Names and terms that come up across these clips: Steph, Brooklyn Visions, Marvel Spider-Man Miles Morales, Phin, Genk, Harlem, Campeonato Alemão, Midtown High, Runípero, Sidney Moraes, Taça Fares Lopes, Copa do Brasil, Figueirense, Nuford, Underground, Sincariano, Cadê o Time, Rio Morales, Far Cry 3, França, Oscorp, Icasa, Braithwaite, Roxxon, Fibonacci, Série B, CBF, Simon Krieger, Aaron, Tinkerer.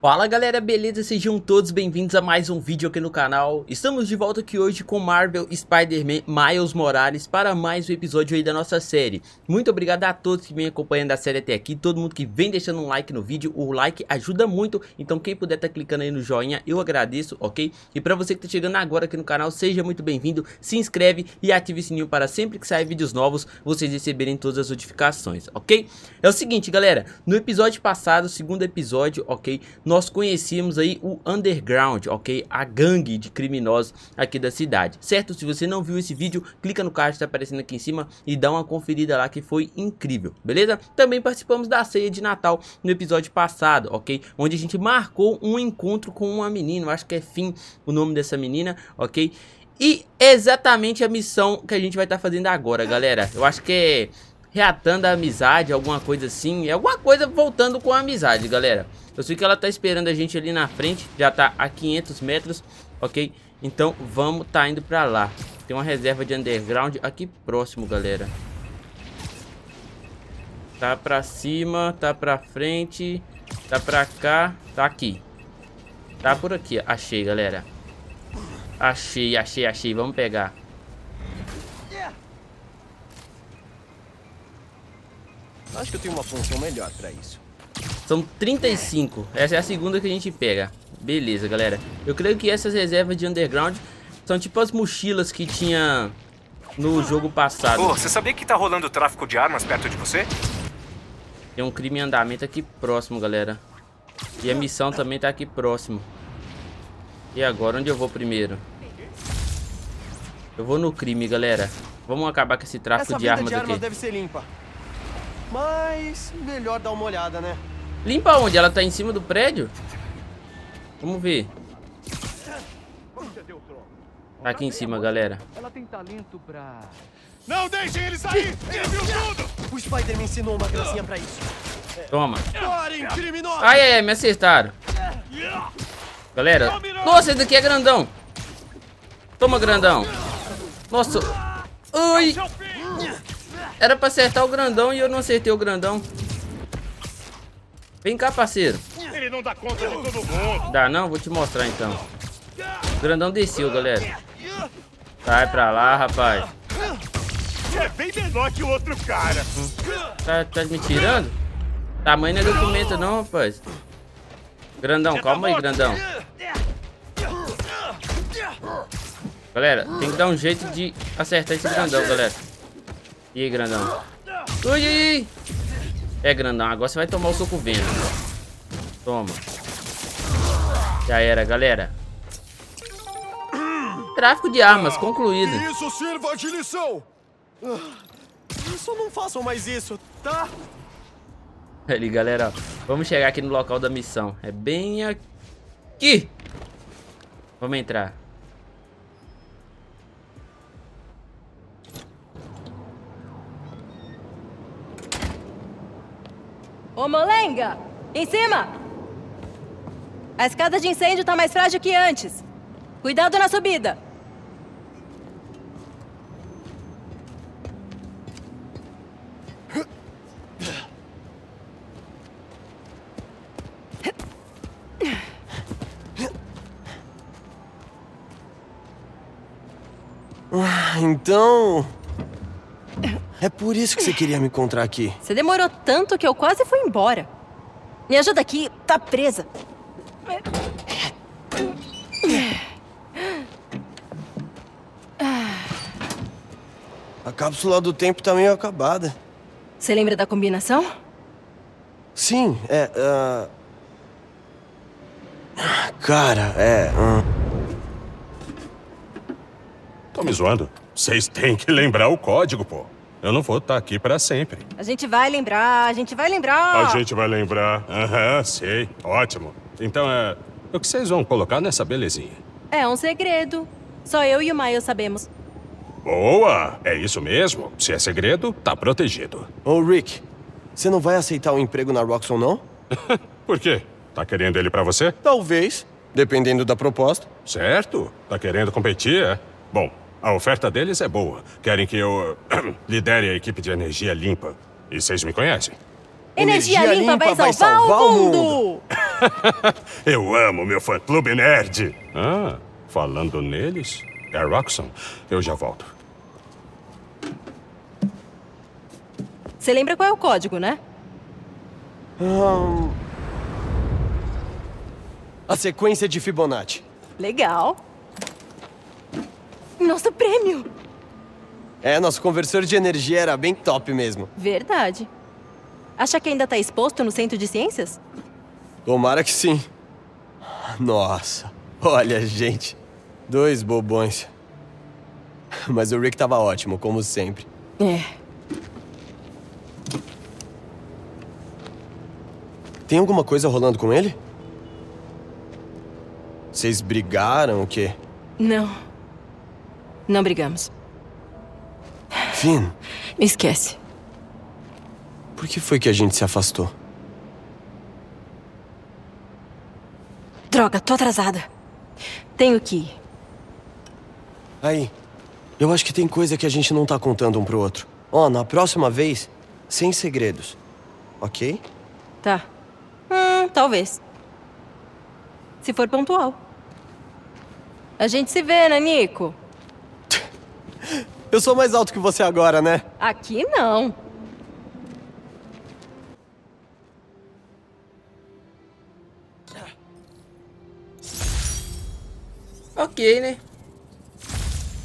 Fala galera, beleza? Sejam todos bem-vindos a mais um vídeo aqui no canal. Estamos de volta aqui hoje com Marvel Spider-Man Miles Morales para mais um episódio aí da nossa série. Muito obrigado a todos que vem acompanhando a série até aqui, todo mundo que vem deixando um like no vídeo, o like ajuda muito, então quem puder tá clicando aí no joinha, eu agradeço, ok? E pra você que tá chegando agora aqui no canal, seja muito bem-vindo, se inscreve e ative o sininho para sempre que sair vídeos novos, vocês receberem todas as notificações, ok? É o seguinte galera, no episódio passado, segundo episódio, ok? Nós conhecíamos aí o Underground, ok? A gangue de criminosos aqui da cidade, certo? Se você não viu esse vídeo, clica no card que tá aparecendo aqui em cima e dá uma conferida lá que foi incrível, beleza? Também participamos da ceia de Natal no episódio passado, ok? Onde a gente marcou um encontro com uma menina, eu acho que é Phin o nome dessa menina, ok? E exatamente a missão que a gente vai estar fazendo agora, galera. Eu acho que é reatando a amizade, alguma coisa assim, é alguma coisa voltando com a amizade, galera. Eu sei que ela tá esperando a gente ali na frente, já tá a 500 metros, ok? Então vamos tá indo pra lá. Tem uma reserva de underground aqui próximo, galera. Tá pra cima, tá pra frente, tá pra cá, tá aqui. Tá por aqui, achei, galera. Achei, vamos pegar. Acho que eu tenho uma função melhor pra isso. São 35, essa é a segunda que a gente pega. Beleza, galera. Eu creio que essas reservas de underground são tipo as mochilas que tinha no jogo passado. Pô, você sabia que tá rolando tráfico de armas perto de você? Tem um crime em andamento aqui próximo, galera. E a missão também tá aqui próximo. E agora, onde eu vou primeiro? Eu vou no crime, galera. Vamos acabar com esse tráfico de armas aqui. Essa vida de armas deve ser limpa. Mas melhor dar uma olhada, né? Limpa onde? Ela tá em cima do prédio? Vamos ver. Tá aqui em cima, galera. Ela tem talento pra... Não deixem ele sair! Ele viu tudo! O Spider me ensinou uma gracinha pra isso. Toma. Ai, me acertaram. Galera. Nossa, esse daqui é grandão. Toma, grandão. Nossa. Ui. Era pra acertar o grandão e eu não acertei o grandão. Vem cá, parceiro. Ele não dá conta de todo mundo. Dá não? Vou te mostrar então. O grandão desceu, galera. Sai pra lá, rapaz. É bem menor que o outro cara. Tá me tirando? Tamanho não é documento não, rapaz. Grandão, calma aí, grandão. Galera, tem que dar um jeito de acertar esse grandão, galera. E aí, grandão. Ui! É, grandão, agora você vai tomar o soco vento. Toma. Já era, galera. Tráfico de armas, concluído. Isso sirva de lição. Isso não façam mais isso, tá? Ali, galera, vamos chegar aqui no local da missão. É bem aqui. Vamos entrar. Ô, molenga! Em cima! A escada de incêndio tá mais frágil que antes. Cuidado na subida. Então... É por isso que você queria me encontrar aqui. Você demorou tanto que eu quase fui embora. Me ajuda aqui, tá presa. A cápsula do tempo tá meio acabada. Você lembra da combinação? Sim, é... Cara, é... Tô me zoando. Vocês têm que lembrar o código, pô. Eu não vou estar aqui pra sempre. A gente vai lembrar, a gente vai lembrar. Aham, sei. Ótimo. Então, o que vocês vão colocar nessa belezinha? É um segredo. Só eu e o Miles sabemos. Boa! É isso mesmo. Se é segredo, tá protegido. Ô, Rick, você não vai aceitar um emprego na Roxxon, não? Por quê? Tá querendo ele pra você? Talvez, dependendo da proposta. Certo. Tá querendo competir, é? Bom... A oferta deles é boa. Querem que eu lidere a equipe de energia limpa. E vocês me conhecem? Energia limpa vai salvar o mundo! Eu amo meu fã-clube nerd. Ah, falando neles, é Roxxon. Eu já volto. Você lembra qual é o código, né? A sequência de Fibonacci. Legal. Nosso prêmio! É, nosso conversor de energia era bem top mesmo. Verdade. Acha que ainda tá exposto no Centro de Ciências? Tomara que sim. Nossa, olha, gente. Dois bobões. Mas o Rick tava ótimo, como sempre. É. Tem alguma coisa rolando com ele? Vocês brigaram, o quê? Não. Não brigamos. Phin. Esquece. Por que foi que a gente se afastou? Droga, tô atrasada. Tenho que ir. Aí, eu acho que tem coisa que a gente não tá contando um pro outro. Ó, na próxima vez, sem segredos. Ok? Tá. Talvez. Se for pontual. A gente se vê, né, Nico? Eu sou mais alto que você agora, né? Aqui não. Ok, né?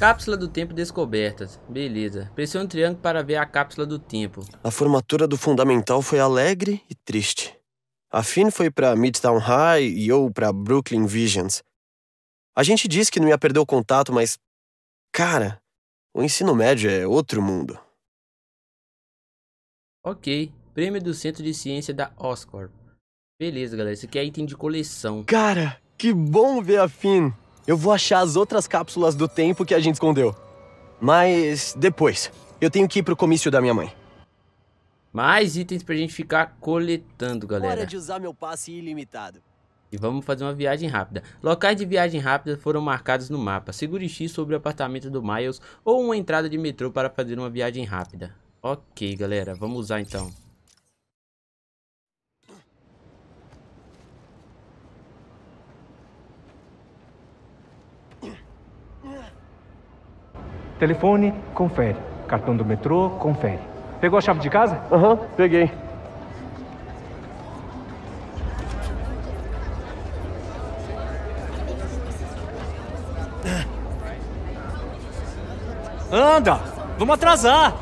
Cápsula do tempo descoberta. Beleza. Pressione o triângulo para ver a cápsula do tempo. A formatura do fundamental foi alegre e triste. A Phin foi pra Midtown High e eu pra Brooklyn Visions. A gente disse que não ia perder o contato, mas... Cara, o ensino médio é outro mundo. Ok. Prêmio do Centro de Ciência da Oscorp. Beleza, galera. Isso aqui é item de coleção. Cara, que bom ver a Phin. Eu vou achar as outras cápsulas do tempo que a gente escondeu. Mas depois, eu tenho que ir pro comício da minha mãe. Mais itens pra gente ficar coletando, galera. Hora de usar meu passe ilimitado. E vamos fazer uma viagem rápida. Locais de viagem rápida foram marcados no mapa. Segure X sobre o apartamento do Miles ou uma entrada de metrô para fazer uma viagem rápida. Ok, galera. Vamos usar então. Telefone, confere. Cartão do metrô, confere. Pegou a chave de casa? Aham, peguei. Anda! Vamos atrasar!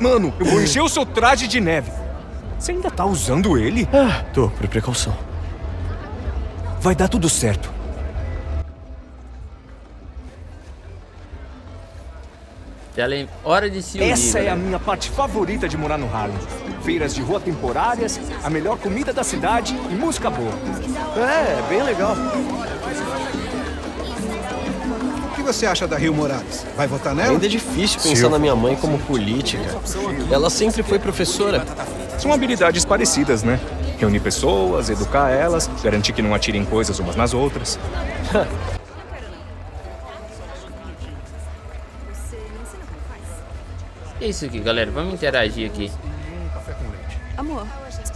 Mano, eu vou encher o seu traje de neve. Você ainda tá usando ele? Ah, tô, por precaução. Vai dar tudo certo. Hora de se unir. Essa é a minha parte favorita de morar no Harlem. Feiras de rua temporárias, a melhor comida da cidade e música boa. É bem legal. O que você acha da Rio Morales? Vai votar nela? Ainda é difícil pensar na minha mãe como política. Ela sempre foi professora. São habilidades parecidas, né? Reunir pessoas, educar elas, garantir que não atirem coisas umas nas outras. É isso aqui, galera. Vamos interagir aqui. Amor.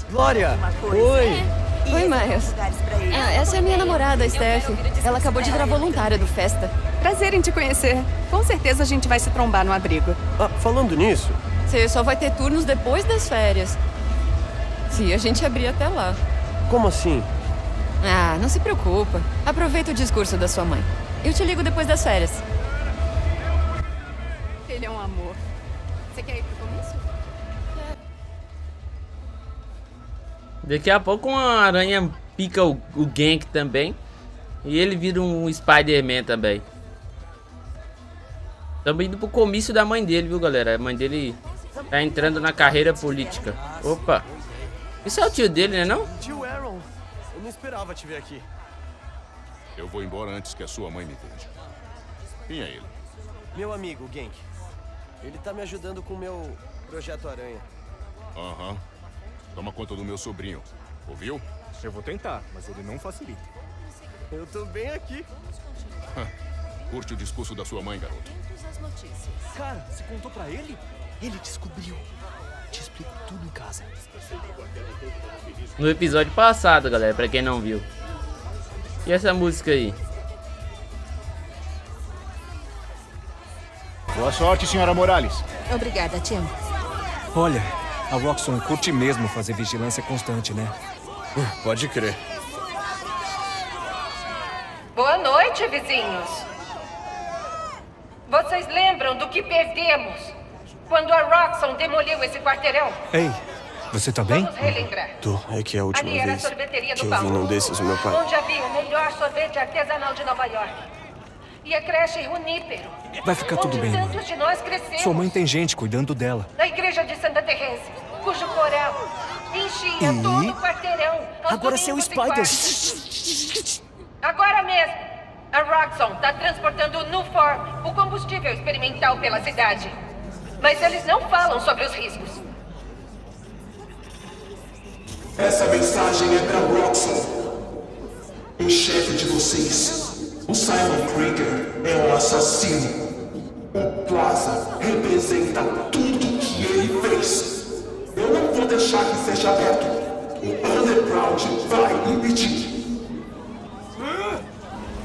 Glória! Oi! Oi, Miles. Essa é minha namorada, Steph. Ela acabou de virar voluntária do Festa. Prazer em te conhecer. Com certeza a gente vai se trombar no abrigo. Ah, falando nisso... Você só vai ter turnos depois das férias. Se a gente abrir até lá. Como assim? Ah, não se preocupa. Aproveita o discurso da sua mãe. Eu te ligo depois das férias. Ele é um amor. Você quer ir pro começo? É. Daqui a pouco uma aranha pica o Genk também. E ele vira um Spider-Man também. Estamos indo pro comício da mãe dele, viu, galera? A mãe dele tá entrando na carreira política. Opa! Isso é o tio dele, né não? Tio Aaron, eu não esperava te ver aqui. Eu vou embora antes que a sua mãe me veja. Quem é ele? Meu amigo, Genk. Ele tá me ajudando com o meu projeto Aranha. Aham. Toma conta do meu sobrinho, ouviu? Eu vou tentar, mas ele não facilita. Eu tô bem aqui. Curte o discurso da sua mãe, garoto. notícias. Cara, você contou pra ele? Ele descobriu. Te explico tudo em casa. No episódio passado, galera, pra quem não viu. E essa música aí? Boa sorte, senhora Morales. Obrigada, Tim. Olha, a Roxxon curte mesmo fazer vigilância constante, né? Pode crer. Boa noite, vizinhos. Vocês lembram do que perdemos quando a Roxxon demoliu esse quarteirão? Ei, você tá bem? Vamos relembrar. Tô, é que é a última vez que eu vi num desses, meu pai. Onde havia o melhor sorvete artesanal de Nova York. E a creche Runípero. Vai ficar tudo bem, mãe. De nós crescemos. Sua mãe tem gente cuidando dela. Da igreja de Santa Teresa, cujo coral enchia todo o quarteirão. Agora seu Spider. Agora mesmo, a Roxxon está transportando o Nuford, o combustível experimental pela cidade. Mas eles não falam sobre os riscos. Essa mensagem é para Roxxon. O chefe de vocês... O Simon Krieger é um assassino. O Plaza representa tudo que ele fez. Eu não vou deixar que seja aberto. O Underground vai impedir.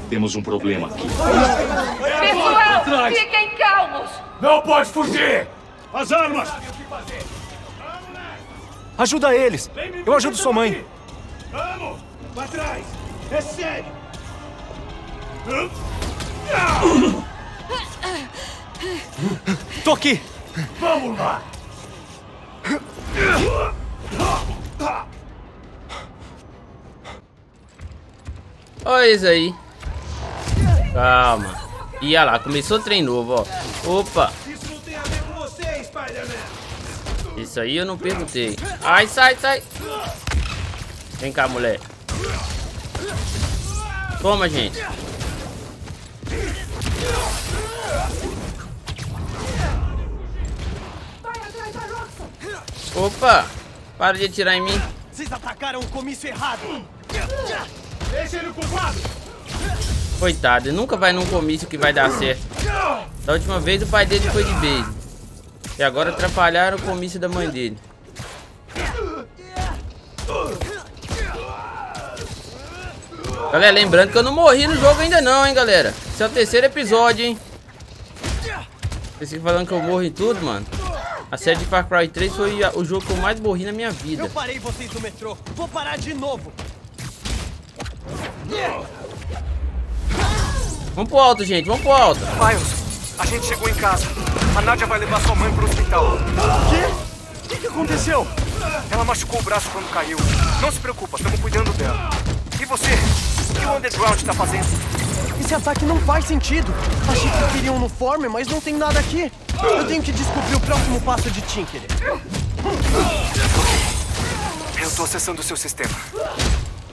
Temos um problema aqui. Pessoal, fiquem calmos! Não pode fugir! As armas! Ajuda eles! Eu ajudo sua mãe! Vamos! Pra trás! Recebe! Tô aqui! Vamos lá! Olha isso aí. Calma. E olha lá, começou o trem novo, ó. Opa! Isso não tem a ver com você, Spider-Man! Isso aí eu não perguntei. Ai, sai, sai! Vem cá, mulher. Toma, gente. Opa! Para de atirar em mim. Vocês atacaram o comício errado. Deixa ele culpado. Coitado, ele nunca vai num comício que vai dar certo. Da última vez o pai dele foi de beijo. E agora atrapalharam o comício da mãe dele. Galera, lembrando que eu não morri no jogo ainda não, hein, galera. Esse é o terceiro episódio, hein. Pensei que falando que eu morro em tudo, mano. A série de Far Cry 3 foi o jogo que eu mais morri na minha vida. Eu parei vocês no metrô. Vou parar de novo. Vamos pro alto, gente. Vamos pro alto. Miles, a gente chegou em casa. A Nádia vai levar sua mãe pro hospital. O quê? O que aconteceu? Ela machucou o braço quando caiu. Não se preocupa, estamos cuidando dela. E você? O que o Underground tá fazendo? Esse ataque não faz sentido. Achei que queriam no Former, mas não tem nada aqui. Eu tenho que descobrir o próximo passo de Tinkerer. Eu tô acessando o seu sistema.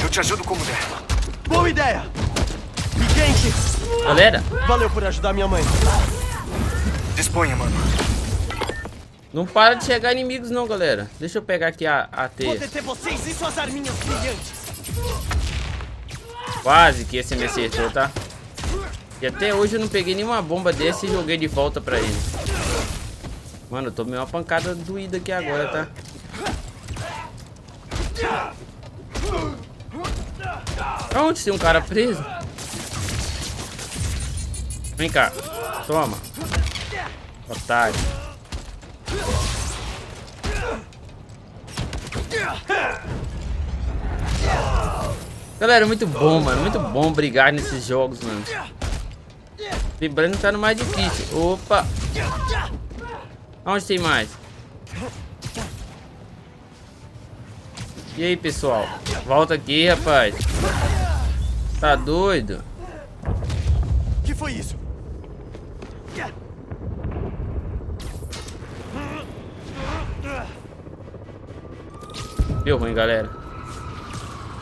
Eu te ajudo como der. Boa ideia! E Genk! Galera! Valeu por ajudar minha mãe. Disponha, mano. Não para de chegar inimigos não, galera. Deixa eu pegar aqui a teia. Vou deter vocês e suas arminhas brilhantes. Quase que esse me acertou, tá? E até hoje eu não peguei nenhuma bomba desse e joguei de volta pra ele. Mano, eu tomei uma pancada doída aqui agora, tá? Onde tem um cara preso? Vem cá. Toma. Otário. Galera, muito bom, mano. Muito bom brigar nesses jogos, mano. Lembrando que tá no mais difícil. Opa! Onde tem mais? E aí, pessoal? Volta aqui, rapaz. Tá doido? O que foi isso? Deu ruim, galera.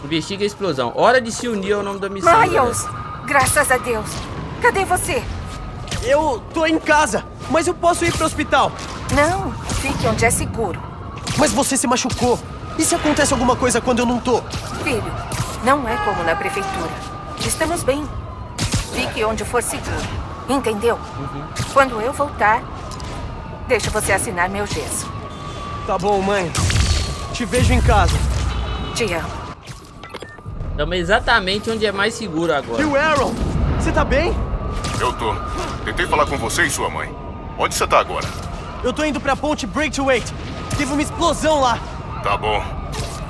Investiga a explosão. Hora de se unir ao nome da missão. Miles! Graças a Deus! Cadê você? Eu tô em casa, mas eu posso ir pro hospital. Não, fique onde é seguro. Mas você se machucou. E se acontece alguma coisa quando eu não tô? Filho, não é como na prefeitura. Estamos bem. Fique onde for seguro. Entendeu? Uhum. Quando eu voltar, deixa você assinar meu gesso. Tá bom, mãe. Te vejo em casa. Te amo. Estamos exatamente onde é mais seguro agora. E o Aaron? Você tá bem? Eu tô. Tentei falar com você e sua mãe. Onde você tá agora? Eu tô indo pra ponte Braithwaite. Teve uma explosão lá. Tá bom.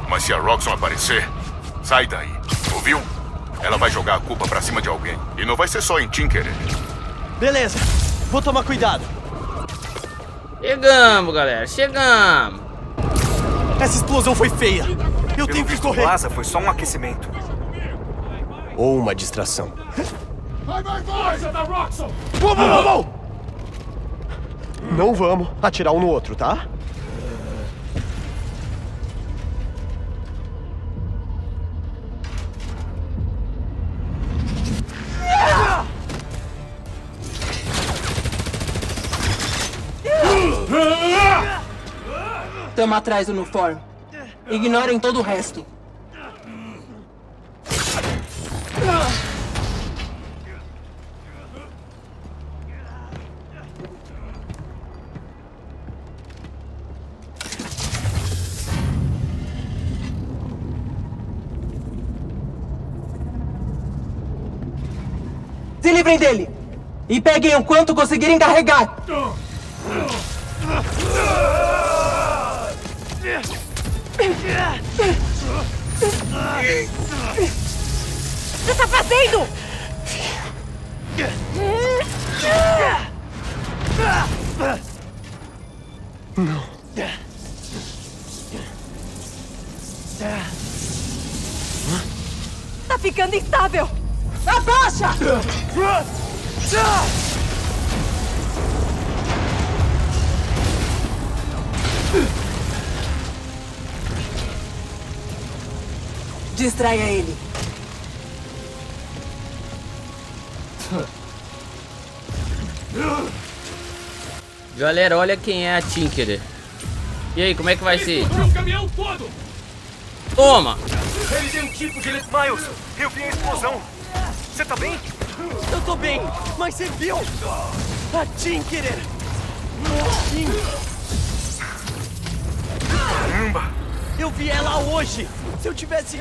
Mas se a Roxxon aparecer, sai daí. Ouviu? Ela vai jogar a culpa pra cima de alguém. E não vai ser só em Tinkerer. Beleza. Vou tomar cuidado. Chegamos, galera. Chegamos. Essa explosão foi feia. Eu tenho que correr. Plaza foi só um aquecimento. Ou uma distração. Vai, vai, vai! Da Roxxon! Vamos, vamos, vamos! Não vamos atirar um no outro, tá? Tamo atrás do Nuford. Ignorem todo o resto. Se livrem dele! E peguem o quanto conseguirem carregar! O que tá fazendo? Não. Tá ficando instável. Abaixa! Distraia ele. Galera, olha quem é a Tinkerer. E aí, como é que vai ser? O caminhão todo. Toma! Ele tem um tipo de Miles. Eu vi a explosão. Você tá bem? Eu tô bem, mas você viu? A Tinkerer. Caramba! Eu vi ela hoje. Se eu tivesse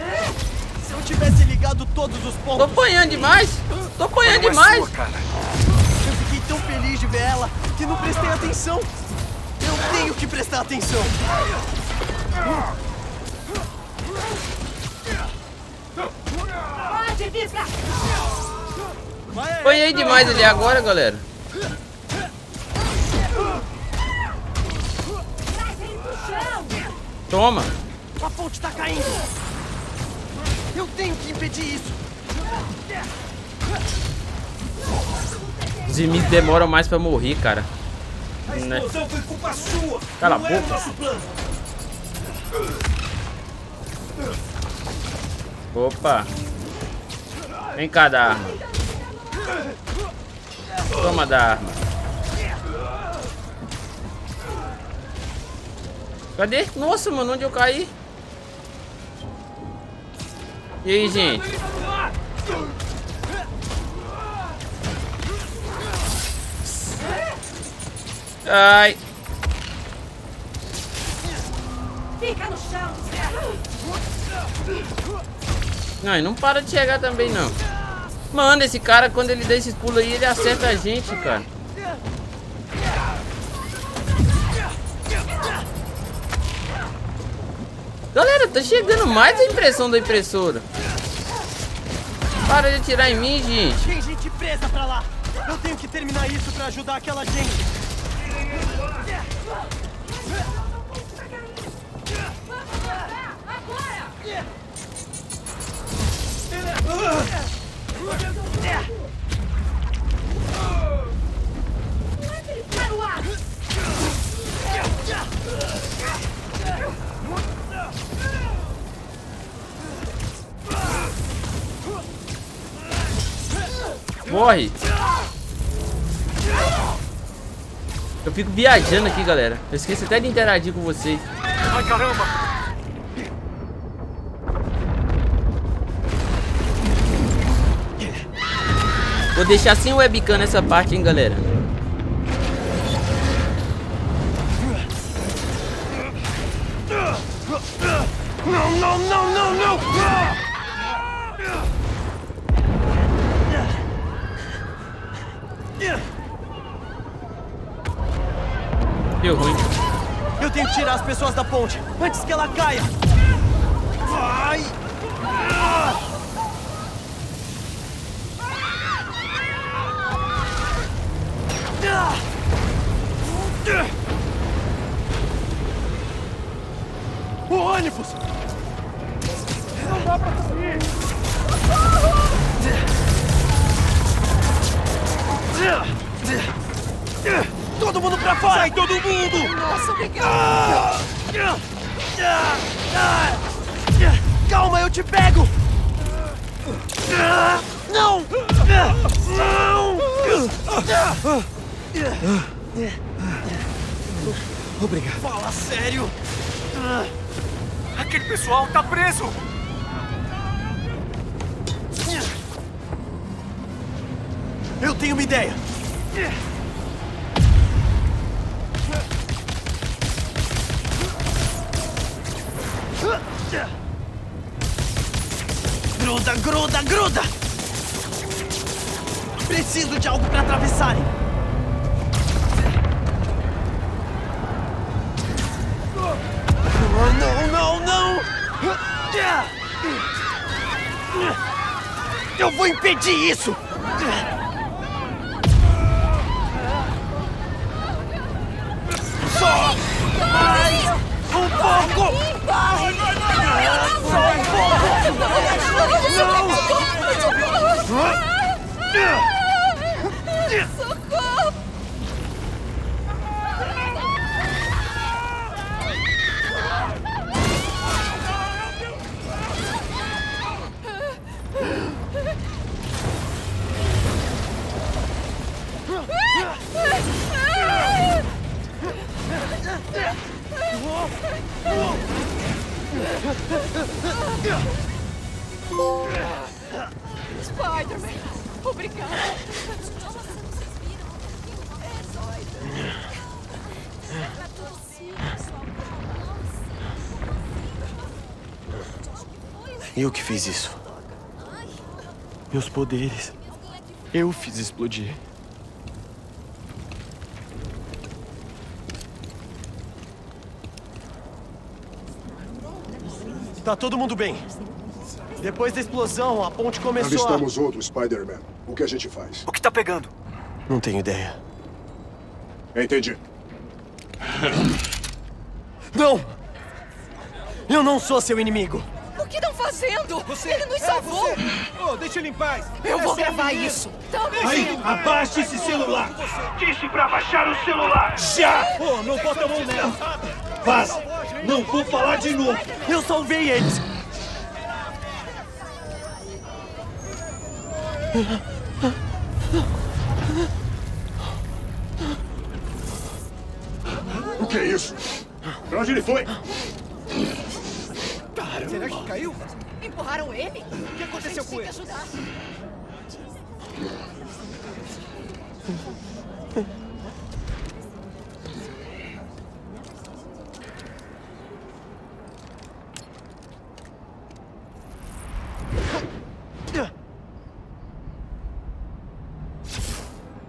ligado todos os pontos... Tô apanhando demais! Tô apanhando demais! Sua, cara. Eu fiquei tão feliz de ver ela que não prestei atenção! Eu tenho que prestar atenção! Apanhei demais ali agora, galera! Toma! A ponte tá caindo! Eu tenho que impedir isso! Os inimigos demoram mais pra morrer, cara. A explosão foi culpa sua! Cala a boca! Opa! Vem cá da arma! Toma da arma! Cadê? Nossa, mano, onde eu caí? E aí, gente? Ai! Fica no chão! Não, não para de chegar também, não. Mano, esse cara, quando ele dá esses pulos aí, ele acerta a gente, cara. Galera, tá chegando mais a impressão da impressora. Para de atirar em mim, gente. Tem gente presa pra lá. Eu tenho que terminar isso pra ajudar aquela gente. Morre! Eu fico viajando aqui, galera. Eu esqueço até de interagir com vocês. Ai, caramba! Vou deixar sem webcam nessa parte, hein, galera. Não, não, não, não, não! Deu ruim. Eu tenho que tirar as pessoas da ponte antes que ela caia. Vai! O ônibus! Não dá pra conseguir! Todo mundo pra fora! Sai todo mundo! Nossa, obrigado! Calma, eu te pego! Não! Não! Obrigado. Fala sério! Aquele pessoal tá preso! Eu tenho uma ideia! Gruda, gruda, gruda! Preciso de algo pra atravessarem! Não, não, não! Eu vou impedir isso! Só mais um pouco! Só um pouco! Não! Socorro! Spider-Man, obrigado. Eu que fiz isso. Meus poderes. Eu fiz explodir. Tá todo mundo bem. Depois da explosão, a ponte começou a... Avistamos outro Spider-Man. O que a gente faz? O que tá pegando? Não tenho ideia. Entendi. Não! Eu não sou seu inimigo. O que estão fazendo? Você... Ele nos salvou. Oh, deixa ele em paz. Eu vou gravar isso. Aí, abaixa esse celular. Disse pra baixar o celular. Já! Oh, não bota a mão nela. Vaza. Não vou falar de novo. Eu salvei eles. O que é isso? Pra onde ele foi? Caramba. Será que caiu? Empurraram ele? O que aconteceu com ele?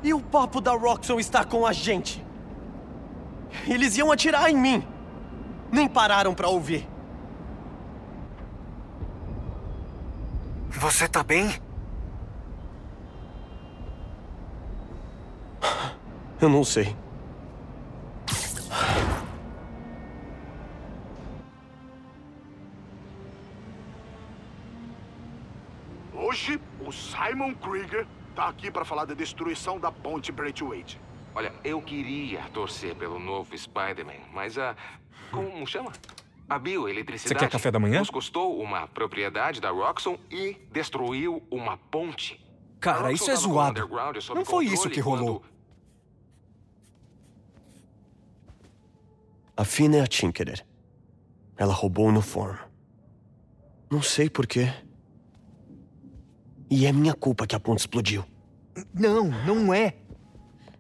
E o papo da Roxxon está com a gente. Eles iam atirar em mim. Nem pararam pra ouvir. Você tá bem? Eu não sei. Hoje, o Simon Krieger tá aqui para falar da destruição da ponte Braithwaite. Olha, eu queria torcer pelo novo Spider-Man, mas a... Como chama? A bioeletricidade... Você quer café da manhã? Nos custou uma propriedade da Roxxon e destruiu uma ponte. Cara, isso é zoado. Não foi isso que rolou. A Phin é a Tinkerer. Ela roubou o Nuford. Não sei porquê. E é minha culpa que a ponte explodiu. Não, não é.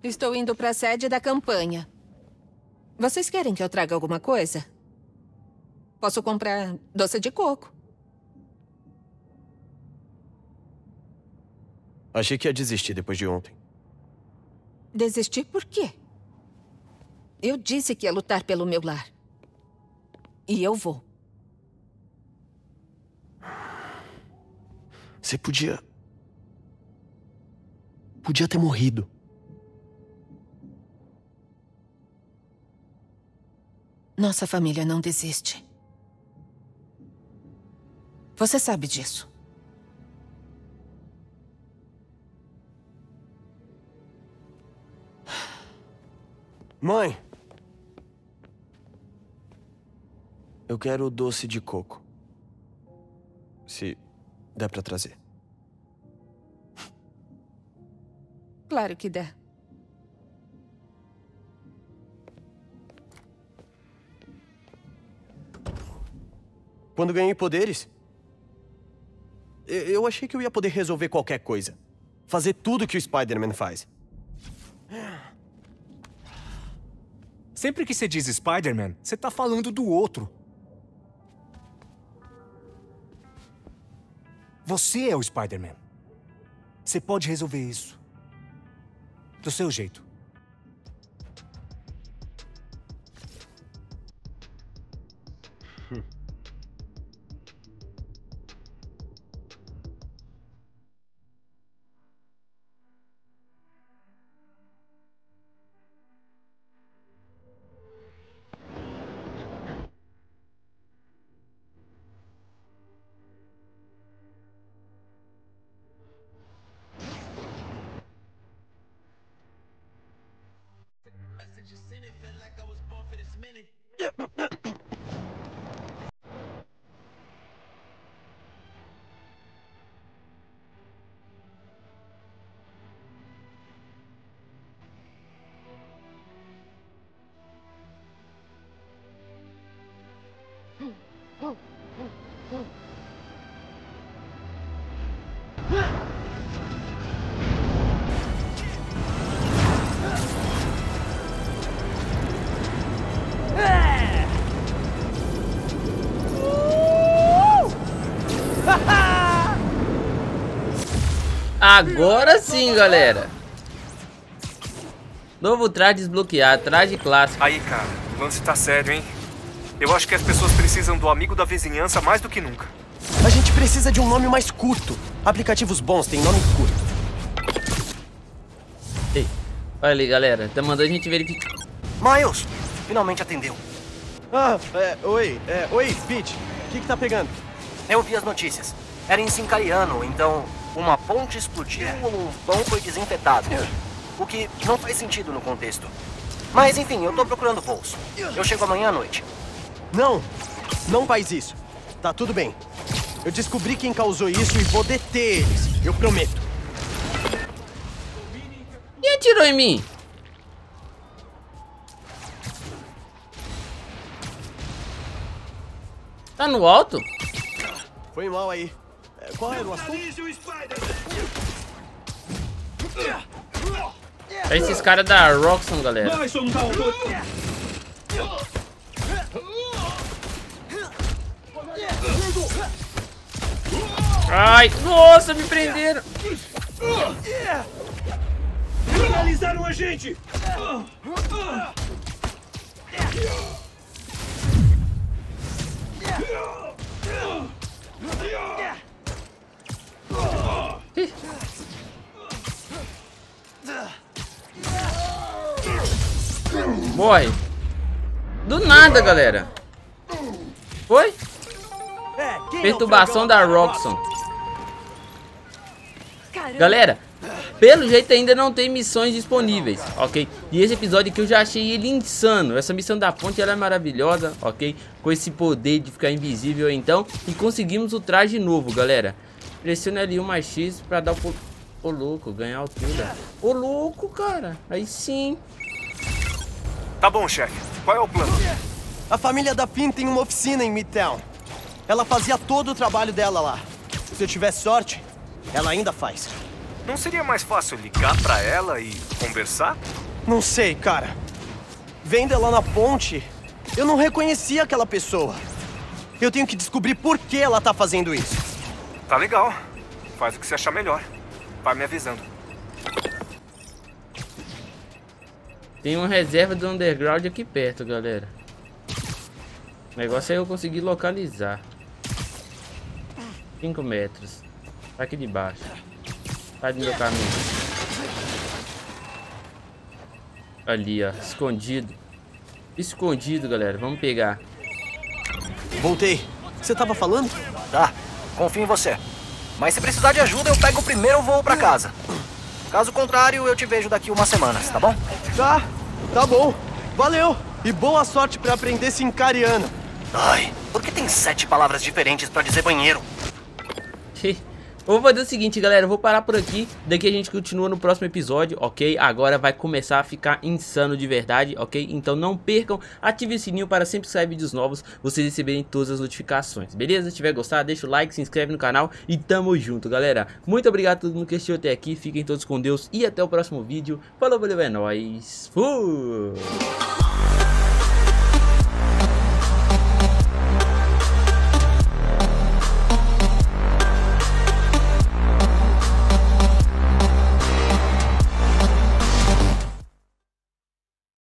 Estou indo para a sede da campanha. Vocês querem que eu traga alguma coisa? Posso comprar doce de coco. Achei que ia desistir depois de ontem. Desistir por quê? Eu disse que ia lutar pelo meu lar. E eu vou. Você podia... Podia ter morrido. Nossa família não desiste. Você sabe disso. Mãe! Eu quero doce de coco. Se der pra trazer. Claro que der. Quando ganhei poderes, eu achei que eu ia poder resolver qualquer coisa. Fazer tudo que o Spider-Man faz. Sempre que você diz Spider-Man, você tá falando do outro. Você é o Spider-Man. Você pode resolver isso. Do seu jeito. Agora sim, galera. Novo traje desbloqueado, traje clássico. Aí, cara, o lance tá sério, hein? Eu acho que as pessoas precisam do amigo da vizinhança mais do que nunca. A gente precisa de um nome mais curto. Aplicativos bons têm nome curto. Ei, olha ali, galera. Tá mandando a gente ver aqui. Miles, finalmente atendeu. Oi, Pete. O que tá pegando? Eu vi as notícias. Era em Sincariano, então... Uma ponte explodiu ou um pão foi desinfetado. O que não faz sentido no contexto. Mas enfim, eu tô procurando voos. Eu chego amanhã à noite. Não, não faz isso. Tá tudo bem. Eu descobri quem causou isso e vou deter eles. Eu prometo. Quem atirou em mim? Tá no alto? Foi mal aí. Qual era o assunto? É esses caras da Roxxon, galera. Ai, nossa, me prenderam. Finalizaram a gente. Morre. Do nada, galera. Foi? Perturbação da Roxxon. Galera, pelo jeito ainda não tem missões disponíveis, ok? E esse episódio aqui eu já achei ele insano. Essa missão da ponte, ela é maravilhosa, ok? Com esse poder de ficar invisível, então. E conseguimos o traje novo, galera. Pressiona L1 mais X pra dar o... Ô, louco, ganhar altura. Ô, louco, cara. Aí sim. Tá bom, chefe. Qual é o plano? A família da Phin tem uma oficina em Midtown. Ela fazia todo o trabalho dela lá. Se eu tiver sorte, ela ainda faz. Não seria mais fácil ligar pra ela e conversar? Não sei, cara. Vendo lá na ponte, eu não reconheci aquela pessoa. Eu tenho que descobrir por que ela tá fazendo isso. Tá legal. Faz o que você achar melhor. Vai me avisando. Tem uma reserva do Underground aqui perto, galera. O negócio é eu conseguir localizar. 5 metros. Tá aqui de baixo. Sai do meu caminho. Ali, ó. Escondido. Escondido, galera. Vamos pegar. Voltei. Você tava falando? Tá. Confio em você. Mas se precisar de ajuda, eu pego o primeiro voo pra casa. Caso contrário, eu te vejo daqui umas semanas, tá bom? Tá. Tá bom. Valeu. E boa sorte pra aprender Sincariano. Ai, por que tem 7 palavras diferentes pra dizer banheiro? Eu vou fazer o seguinte, galera, eu vou parar por aqui, daqui a gente continua no próximo episódio, ok? Agora vai começar a ficar insano de verdade, ok? Então não percam, ative o sininho para sempre sair vídeos novos, vocês receberem todas as notificações, beleza? Se tiver gostado, deixa o like, se inscreve no canal e tamo junto, galera. Muito obrigado a todo mundo que assistiu até aqui, fiquem todos com Deus e até o próximo vídeo. Falou, valeu, é nóis, fui!